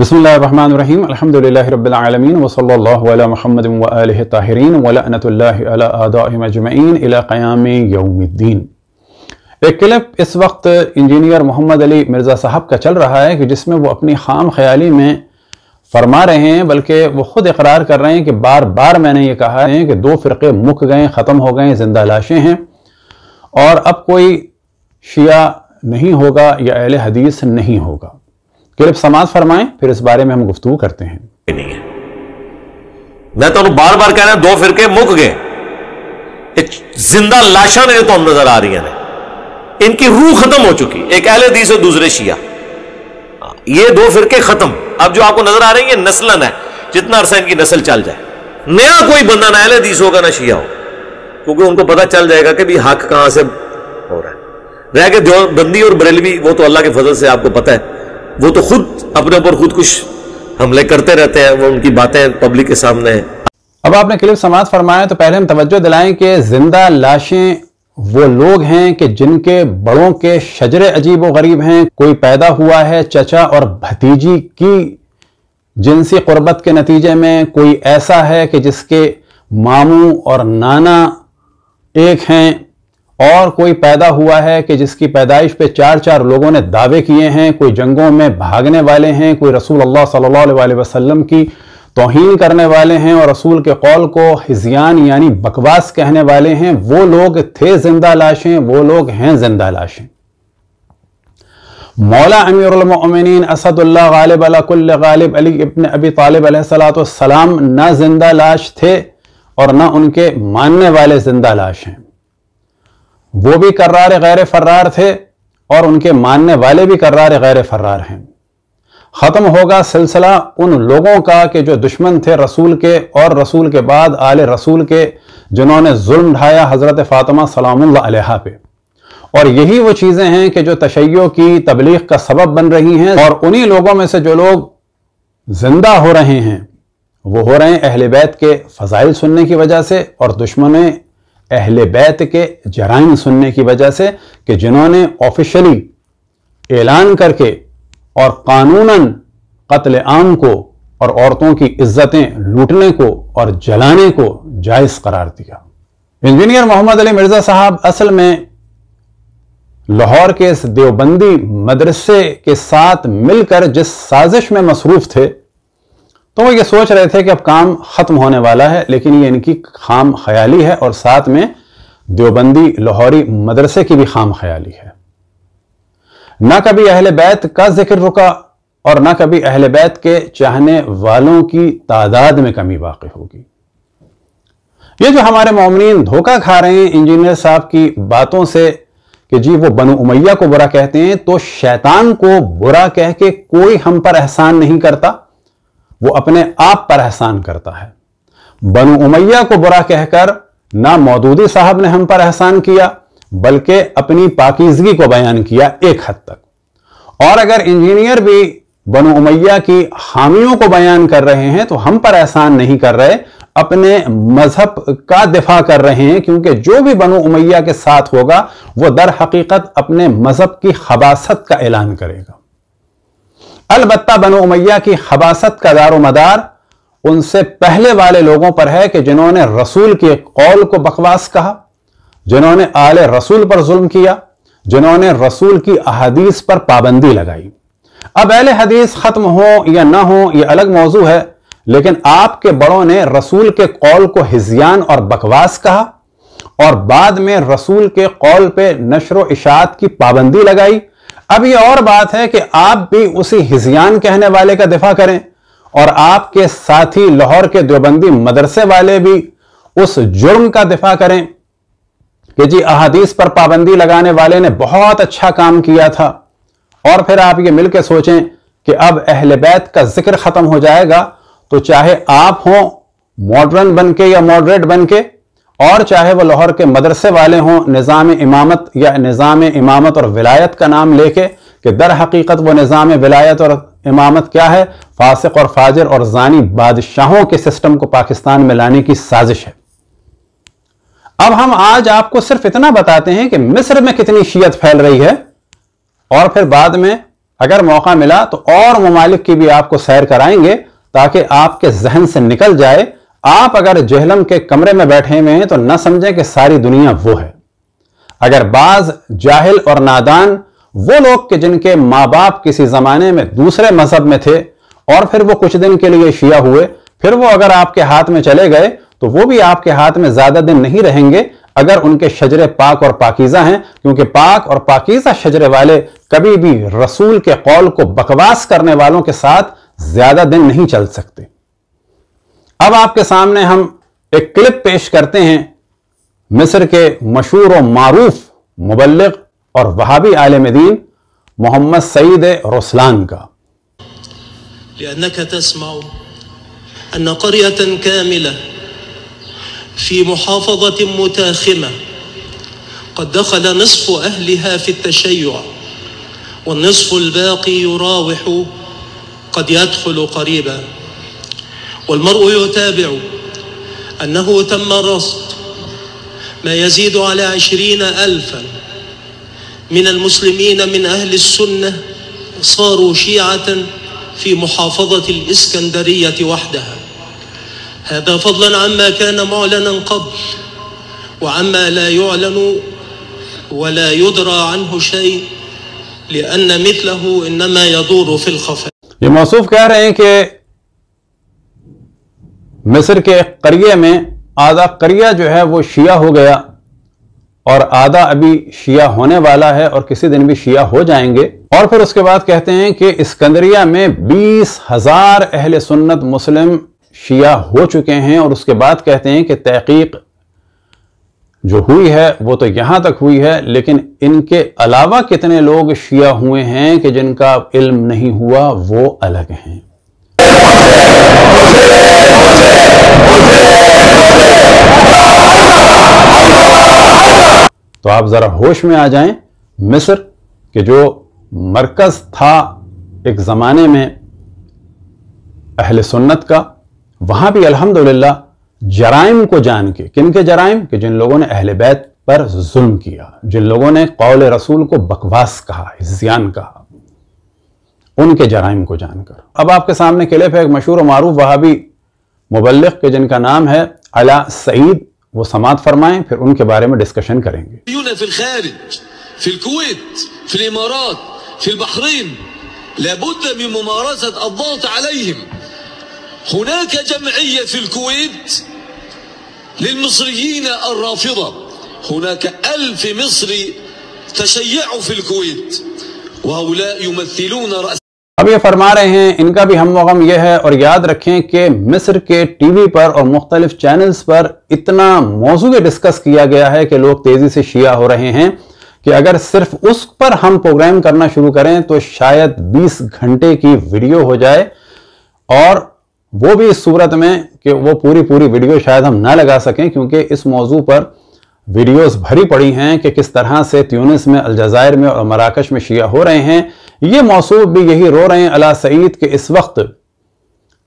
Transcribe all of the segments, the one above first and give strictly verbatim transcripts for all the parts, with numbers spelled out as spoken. بسم الله الرحمن الرحيم. الحمد لله رب العالمين، وصلى الله على محمد وآله الطاهرين، ولعنة الله على أعدائهم أجمعين إلى قيام يوم الدين. ایک کلپ اس وقت انجینئر محمد علی مرزا صاحب کا چل رہا ہے کہ جس میں وہ اپنی خام خیالی میں فرما رہے ہیں، بلکہ وہ خود اقرار کر رہے ہیں کہ بار بار میں نے یہ کہا ہے کہ دو فرقے مک گئے، ختم ہو گئے، زندہ لاشیں ہیں، اور اب کوئی شیعہ نہیں ہوگا یا اہل حدیث نہیں ہوگا. کلپ سماعت فرمائیں، پھر اس بارے میں ہم گفتگو کرتے ہیں. میں تو بار بار کہنا دو فرقے مک گئے، زندہ لاشاں نے تو ہم نظر آ رہی ہیں، ان کی روح ختم ہو چکی، ایک اہل حدیث اور دوسرے شیعہ، یہ دو فرقے ختم. اب جو آپ کو نظر آ رہے ہیں یہ نسلن ہے، جتنا عرصہ ان کی نسل چل جائے نیا کوئی بندہ نہ اہل حدیث ہوگا نہ شیعہ ہو، کیونکہ ان کو پتہ چل جائے گا کہ بھی حق کہاں سے ہو رہا ہے. رہ کے جو بندی اور بریلوی وہ تو اللہ کے فضل سے آپ کو پتہ ہے، وہ تو خود اپنے اوپر خود کچھ حملے کرتے رہتے ہیں، وہ ان کی باتیں پبلک کے سامنے ہیں. اب آپ نے کلپ سماعت فرمایا تو پہلے ہم توجہ دلائیں کہ زندہ لاشیں وہ لوگ ہیں کہ جن کے بڑوں کے شجرے عجیب و غریب ہیں. کوئی پیدا ہوا ہے چچا اور بھتیجی کی جنسی قربت کے نتیجے میں، کوئی ایسا ہے کہ جس کے ماموں اور نانا ایک ہیں، اور کوئی پیدا ہوا ہے کہ جس کی پیدائش پہ چار چار لوگوں نے دعوے کیے ہیں، کوئی جنگوں میں بھاگنے والے ہیں، کوئی رسول اللہ صلی اللہ علیہ وسلم کی توہین کرنے والے ہیں اور رسول کے قول کو ہزیان یعنی بکواس کہنے والے ہیں. وہ لوگ تھے زندہ لاشیں، وہ لوگ ہیں زندہ لاشیں. مولا امیر المؤمنین اسد اللہ غالب علی کل غالب علی ابن ابی طالب علیہ السلام نہ زندہ لاش تھے اور نہ ان کے ماننے والے زندہ لاش ہیں. وہ بھی کرار غیر فرار تھے اور ان کے ماننے والے بھی کرار غیر فرار ہیں. ختم ہوگا سلسلہ ان لوگوں کا کہ جو دشمن تھے رسول کے اور رسول کے بعد آل رسول کے، جنہوں نے ظلم ڈھایا حضرت فاطمہ سلام اللہ علیہا پہ. اور یہی وہ چیزیں ہیں کہ جو تشیع کی تبلیغ کا سبب بن رہی ہیں، اور انہی لوگوں میں سے جو لوگ زندہ ہو رہے ہیں وہ ہو رہے ہیں اہل بیت کے فضائل سننے کی وجہ سے اور دشمنیں اہل بیت کے جرائم سننے کی وجہ سے، کہ جنہوں نے آفیشلی اعلان کر کے اور قانوناً قتل عام کو اور عورتوں کی عزتیں لوٹنے کو اور جلانے کو جائز قرار دیا. انجینئر محمد علی مرزا صاحب اصل میں لاہور کے اس دیوبندی مدرسے کے ساتھ مل کر جس سازش میں مصروف تھے تو وہ یہ سوچ رہے تھے کہ اب کام ختم ہونے والا ہے، لیکن یہ ان کی خام خیالی ہے اور ساتھ میں دیوبندی لاہوری مدرسے کی بھی خام خیالی ہے. نہ کبھی اہل بیت کا ذکر رکا اور نہ کبھی اہل بیت کے چاہنے والوں کی تعداد میں کمی واقع ہوگی. یہ جو ہمارے مومنین دھوکہ کھا رہے ہیں انجینئر صاحب کی باتوں سے کہ جی وہ بنو امیہ کو برا کہتے ہیں، تو شیطان کو برا کہہ کے کوئی ہم پر احسان نہیں کرتا، وہ اپنے آپ پر احسان کرتا ہے. بنو امیہ کو برا کہہ کر نہ مودودی صاحب نے ہم پر احسان کیا بلکہ اپنی پاکیزگی کو بیان کیا ایک حد تک. اور اگر انجینئر بھی بنو امیہ کی حامیوں کو بیان کر رہے ہیں تو ہم پر احسان نہیں کر رہے، اپنے مذہب کا دفاع کر رہے ہیں، کیونکہ جو بھی بنو امیہ کے ساتھ ہوگا وہ در حقیقت اپنے مذہب کی خباثت کا اعلان کرے گا. البتہ بنو امیہ کی خباثت کا دار و مدار ان سے پہلے والے لوگوں پر ہے کہ جنہوں نے رسول کے قول کو بکواس کہا، جنہوں نے آل رسول پر ظلم کیا، جنہوں نے رسول کی احادیث پر پابندی لگائی. اب اہل حدیث ختم ہوں یا نہ ہوں یہ الگ موضوع ہے، لیکن آپ کے بڑوں نے رسول کے قول کو ہزیان اور بکواس کہا اور بعد میں رسول کے قول پہ نشر و اشاعت کی پابندی لگائی. اب یہ اور بات ہے کہ آپ بھی اسی ہزیان کہنے والے کا دفاع کریں، اور آپ کے ساتھی لاہور کے دیوبندی مدرسے والے بھی اس جرم کا دفاع کریں کہ جی احادیث پر پابندی لگانے والے نے بہت اچھا کام کیا تھا، اور پھر آپ یہ مل کے سوچیں کہ اب اہل بیت کا ذکر ختم ہو جائے گا تو چاہے آپ ہوں ماڈرن بن کے یا ماڈریٹ بن کے، اور چاہے وہ لاہور کے مدرسے والے ہوں نظام امامت یا نظام امامت اور ولایت کا نام لے کے، کہ در حقیقت وہ نظام ولایت اور امامت کیا ہے، فاسق اور فاجر اور زانی بادشاہوں کے سسٹم کو پاکستان میں لانے کی سازش ہے. اب ہم آج آپ کو صرف اتنا بتاتے ہیں کہ مصر میں کتنی شیعت پھیل رہی ہے، اور پھر بعد میں अगर मौका मिला तो और ममालिक की भी आपको सैर कराएंगे ताकि आपके जहन से निकल जाए। आप अगर जहलम के कमरे में बैठे हुए हैं तो न समझें कि सारी दुनिया वो है। अगर बाज जाहिल और नादान वो लोग कि जिनके माँ बाप किसी ज़माने में दूसरे मजहब में थे और फिर वो कुछ दिन के लिए शिया हुए, फिर वो अगर आपके हाथ में चले गए तो वो भी आपके हाथ में ज़्यादा दिन नहीं रहेंगे अगर उनके शजरे पाक और पाकीज़ा हैं, क्योंकि पाक और पाकीज़ा शजरे वाले कभी भी रसूल के कौल को बकवास करने वालों के साथ ज़्यादा दिन नहीं चल सकते। अब आपके सामने हम एक क्लिप पेश करते हैं मिस्र के मशहूर और मारूफ मुबल्लिग और वहाबी आलिम दीन मोहम्मद सईद रसलान का। لأنك تسمع أن قرية كاملة في محافظة متاخمة قد دخل نصف أهلها في التشيع والنصف الباقي يراوح قد يدخل قريبا، والمرء يتابع أنه تم رصد ما يزيد على عشرين ألفا من المسلمين من أهل السنة صاروا شيعة في محافظة الإسكندرية وحدها، هذا فضلا عما كان معلنا قبل وعما لا يعلن ولا يدرى عنه شيء لأن مثله إنما يدور في الخفاء. ये मौसूफ कह रहे हैं कि मिस्र के करिया में आधा करिया जो है वो शिया हो गया और आधा अभी शिया होने वाला है और किसी दिन भी शिया हो जाएंगे। और फिर उसके बाद कहते हैं कि इस्कंदरिया में बीस हजार अहले सुन्नत मुस्लिम शिया हो चुके हैं और उसके बाद कहते हैं कि तहकीक जो हुई है वो तो यहाँ तक हुई है, लेकिन इनके अलावा कितने लोग शिया हुए हैं कि जिनका इल्म नहीं हुआ वो अलग हैं। तो आप ज़रा होश में आ जाएं। मिस्र के जो मरकज़ था एक ज़माने में अहले सुन्नत का, वहाँ भी अल्हम्दुलिल्लाह जराइम को जान के, किन के जराइम के जिन लोगों ने अहले बैत पर जुल्म किया, जिन लोगों ने कौल रसूल को बकवास कहा, ज़ियान कहा, उनके जराइम को जानकर। अब आपके सामने क्लिप है एक मशहूर मारूफ वहाबी मुबल्लिग के जिनका नाम है अली सईद। वो समाअत फरमाएं, फिर उनके बारे में डिस्कशन करेंगे। هناك جمعية في الكويت للمصريين الرافضة، هناك ألف مصري تشيعوا في الكويت وهؤلاء يمثلون رأس। अब ये फरमा रहे हैं, इनका भी हम वगम यह है। और याद रखें कि मिस्र के टीवी पर और मुख्तलिफ चैनल्स पर इतना मौजूद डिस्कस किया गया है कि लोग तेज़ी से शिया हो रहे हैं कि अगर सिर्फ उस पर हम प्रोग्राम करना शुरू करें तो शायद बीस घंटे की वीडियो हो जाए, और वो भी इस सूरत में कि वो पूरी पूरी वीडियो शायद हम ना लगा सकें क्योंकि इस मौजू पर वीडियोस भरी पड़ी हैं कि किस तरह से त्यूनिस में, अलजायर में और मराकश में शिया हो रहे हैं। ये मौसू भी यही रो रहे हैं अली सईद के इस वक्त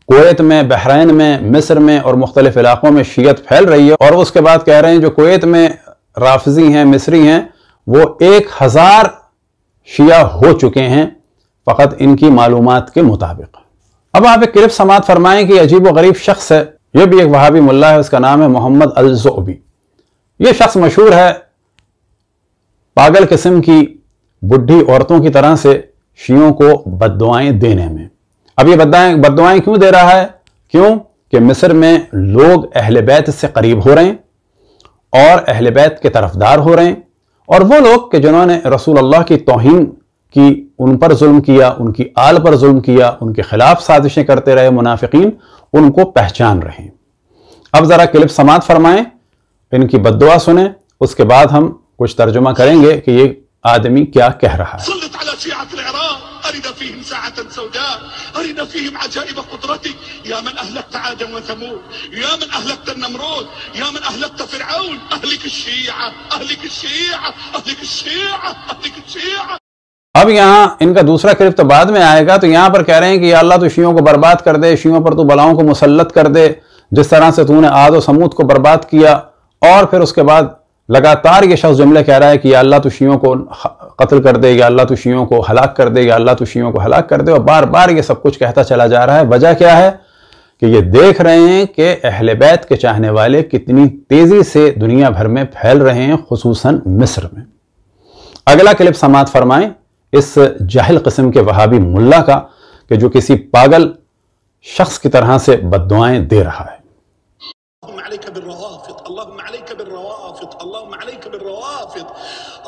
कुवैत में, बहरीन में, मिस्र में और मुख्तलिफ इलाक़ों में शियत फैल रही है। और उसके बाद कह रहे हैं जो कुवैत में राफिजी हैं, मिस्री हैं, वो एक हज़ार शिया हो चुके हैं फ़कत इनकी मालूमात के मुताबिक। अब आप एक क्लिप समाअत फरमाएं कि अजीब व गरीब शख्स है, यह भी एक वहाबी मुल्ला है, उसका नाम है मोहम्मद अलजौबी। यह शख्स मशहूर है पागल किस्म की बुढ़ी औरतों की तरह से शियों को बद्दुआएं देने में। अब ये बद्दाएं बद्दुआएं क्यों दे रहा है? क्यों कि मिस्र में लोग अहले बैत से करीब हो रहे हैं और अहले बैत के तरफदार हो रहे हैं, और वो लोग कि जिन्होंने रसूल अल्लाह की तौहीन कि उन पर जुल्म किया, उनकी आल पर जुल्म किया, उनके खिलाफ साजिशें करते रहे मुनाफिकीन, उनको पहचान रहे। अब ज़रा क्लिप समाअत फरमाएं, इनकी बद्दुआ सुने, उसके बाद हम कुछ तर्जुमा करेंगे कि ये आदमी क्या कह रहा है। अब यहाँ इनका दूसरा क्लिप तो बाद में आएगा। तो यहाँ पर कह रहे हैं कि या अल्लाह तो शियों को बर्बाद कर दे, शियों पर तो बलाओं को मुसल्लत कर दे जिस तरह से तूने आद और समूद को बर्बाद किया। और फिर उसके बाद लगातार ये शख्स जुमले कह रहा है कि या अल्लाह तो शियों को قتل کر دے، یا اللہ تو شیعوں کو ہلاک کر دے، یا اللہ تو شیعوں کو ہلاک کر دے، اور بار بار یہ سب کچھ کہتا چلا جا رہا ہے۔ وجہ کیا ہے کہ یہ دیکھ رہے ہیں کہ اہل بیت کے چاہنے والے کتنی تیزی سے دنیا بھر میں پھیل رہے ہیں، خصوصاً مصر میں۔ اگلا کلپ سماعت فرمائیں اس جاہل قسم کے وہابی ملا کا کہ جو کسی پاگل شخص کی طرح سے بددعائیں دے رہا ہے۔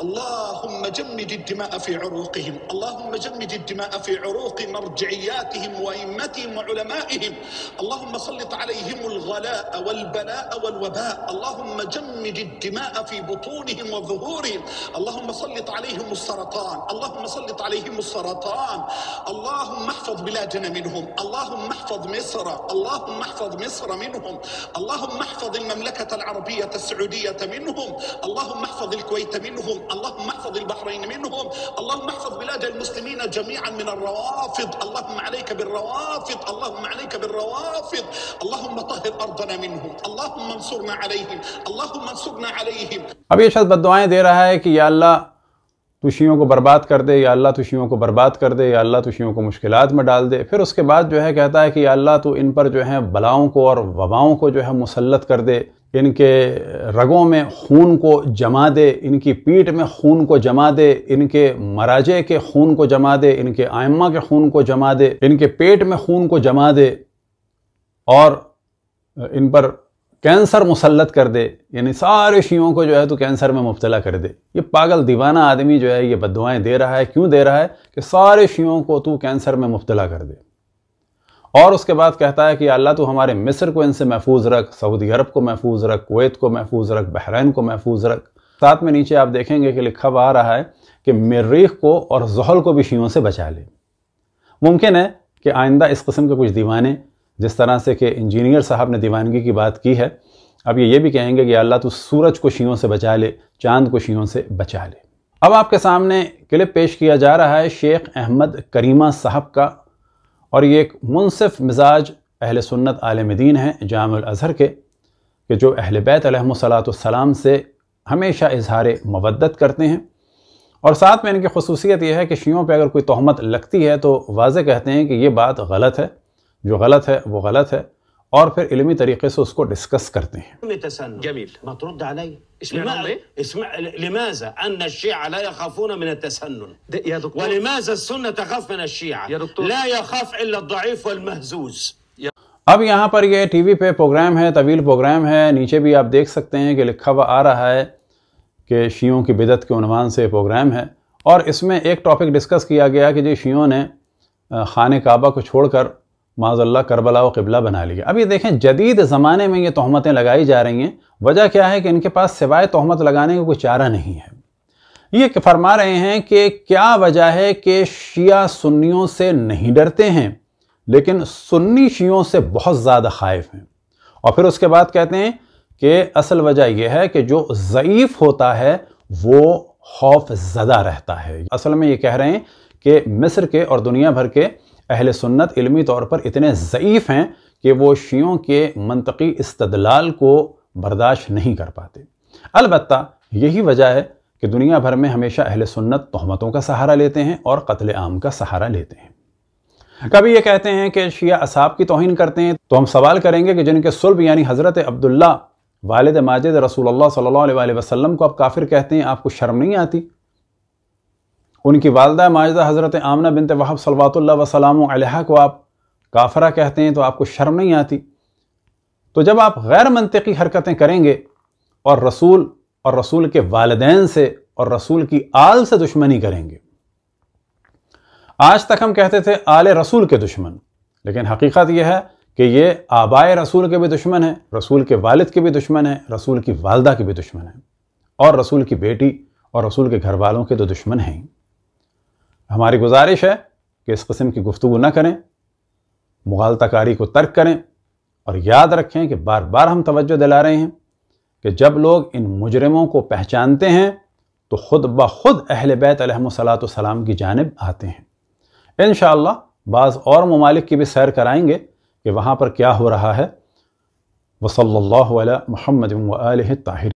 اللهم جمد الدماء في عروقهم، اللهم جمد الدماء في عروق مرجعياتهم وائمتهم وعلمائهم، اللهم سلط عليهم الغلاء والبلاء والوباء، اللهم جمد الدماء في بطونهم وظهورهم، اللهم سلط عليهم السرطان، اللهم سلط عليهم السرطان، اللهم احفظ بلادنا منهم، اللهم احفظ مصر، اللهم احفظ مصر منهم، اللهم احفظ المملكة العربية السعودية منهم، اللهم احفظ الكويت منهم، اللهم احفظ البحرين منهم، اللهم احفظ بلاد المسلمين جميعا من الروافض، اللهم عليك بالروافض، اللهم عليك بالروافض، اللهم طهر ارضنا منهم، اللهم انصرنا عليهم، اللهم انصرنا عليهم۔ اب یہ شخص بددعائیں دے رہا ہے کہ یا اللہ تو شیعوں کو برباد کر دے، یا اللہ تو شیعوں کو برباد کر دے، یا اللہ تو شیعوں کو مشکلات میں ڈال دے۔ پھر اس کے بعد جو ہے کہتا ہے کہ یا اللہ تو ان پر جو ہے بلاؤں کو اور وباؤں کو جو ہے مسلط کر دے، ان کے رگوں میں خون کو جما دے، ان کی پیٹھ میں خون کو جما دے، ان کے مراجع کے خون کو جما دے، ان کے ائمہ کے خون کو جما دے، ان کے پیٹ میں خون کو جما دے، اور ان پر کینسر مسلط کر دے، یعنی سارے شیعوں کو جو ہے تو کینسر میں مبتلا کر دے۔ یہ پاگل دیوانہ آدمی جو ہے یہ بددعائیں دے رہا ہے، کیوں دے رہا ہے کہ سارے شیعوں کو تو کینسر میں مبتلا کر دے، اور اس کے بعد کہتا ہے کہ اللہ تو ہمارے مصر کو ان سے محفوظ رکھ، سعودی عرب کو محفوظ رکھ، کویت کو محفوظ رکھ، بحرین کو محفوظ رکھ۔ ساتھ میں نیچے آپ دیکھیں گے کہ لکھا ہوا آ رہا ہے کہ مریخ کو اور زحل کو بھی شیعوں سے بچا لے۔ ممکن ہے کہ آئندہ اس قسم کے کچھ دیوانے، جس طرح سے کہ انجینئر صاحب نے دیوانگی کی بات کی ہے، اب یہ بھی کہیں گے کہ اللہ تو سورج کو شیعوں سے بچا لے، چاند کو شیعوں سے بچا لے۔ اب آپ کے سامنے کلپ پیش کیا جا رہا ہے شیخ احمد کریمہ صاحب کا، اور یہ ایک منصف مزاج اہل سنت عالم دین ہیں جامعہ الازہر کے، کہ جو اہل بیت علیہم السلام سے ہمیشہ اظہار مودت کرتے ہیں، اور ساتھ میں ان کی خصوصیت یہ ہے کہ شیعوں پہ اگر کوئی تہمت لگتی ہے تو واضح کہتے ہیں کہ یہ بات غلط ہے، جو غلط ہے وہ غلط ہے، اور پھر علمی طریقے سے اس کو ڈسکس کرتے ہیں۔ جمیل ما ترد علی اسمع لماذا ان الشيعة لا يخافون من التسنن ولماذا السنة تخاف من الشيعة لا يخاف الا الضعيف والمهزوز۔ اب یہاں پر یہ ٹی وی پہ پروگرام ہے، طویل پروگرام ہے، نیچے بھی آپ دیکھ سکتے ہیں کہ لکھا ہوا آ رہا ہے کہ شیعوں کی بدعت کے عنوان سے پروگرام ہے، اور اس میں ایک ٹاپک ڈسکس کیا گیا کہ جی شیعوں نے خانہ کعبہ کو چھوڑ کر معاذ اللہ کربلا و قبلہ بنا لیا۔ اب یہ دیکھیں جدید زمانے میں یہ تہمتیں لگائی جا رہی ہیں، وجہ کیا ہے کہ ان کے پاس سوائے تہمت لگانے کا کوئی چارہ نہیں ہے۔ یہ فرما رہے ہیں کہ کیا وجہ ہے کہ شیعہ سنیوں سے نہیں ڈرتے ہیں لیکن سنی شیعوں سے بہت زیادہ خائف ہیں، اور پھر اس کے بعد کہتے ہیں کہ اصل وجہ یہ ہے کہ جو ضعیف ہوتا ہے وہ خوف زدہ رہتا ہے۔ اصل میں یہ کہہ رہے ہیں کہ مصر کے اور دنیا بھر کے اہل سنت علمی طور پر اتنے ضعیف ہیں کہ وہ شیعوں کے منطقی استدلال کو برداشت نہیں کر پاتے۔ البتہ یہی وجہ ہے کہ دنیا بھر میں ہمیشہ اہل سنت تہمتوں کا سہارا لیتے ہیں اور قتل عام کا سہارا لیتے ہیں۔ کبھی یہ کہتے ہیں کہ شیعہ اصحاب کی توہین کرتے ہیں، تو ہم سوال کریں گے کہ جن کے صلب یعنی حضرت عبداللہ والد ماجد رسول اللہ صلی اللہ علیہ وسلم کو آپ کافر کہتے ہیں، آپ کو شرم نہیں آتی؟ ان کی والدہ ماجدہ حضرت آمنہ بنت وہب صلوات اللہ وسلام علیہا کو آپ کافرہ کہتے ہیں تو آپ کو شرم نہیں آتی؟ تو جب آپ غیر منطقی حرکتیں کریں گے اور رسول اور رسول کے والدین سے اور رسول کی آل سے دشمنی کریں گے۔ آج تک ہم کہتے تھے آل رسول کے دشمن، لیکن حقیقت یہ ہے کہ یہ آبائے رسول کے بھی دشمن ہیں، رسول کے والد کے بھی دشمن ہیں، رسول کی والدہ کے بھی دشمن ہیں، اور رسول کی بیٹی اور رسول کے گھر والوں کے تو دشمن ہیں۔ ہماری گزارش ہے کہ اس قسم کی گفتگو نہ کریں، مغالطہ کاری کو ترک کریں، اور یاد رکھیں کہ بار بار ہم توجہ دلا رہے ہیں کہ جب لوگ ان مجرموں کو پہچانتے ہیں تو خود بخود اہل بیت علیہم السلام کی جانب آتے ہیں۔ انشاءاللہ بعض اور ممالک کی بھی سیر کرائیں گے کہ وہاں پر کیا ہو رہا ہے۔ وصلی اللہ علی محمد وآلہ الطاہرین۔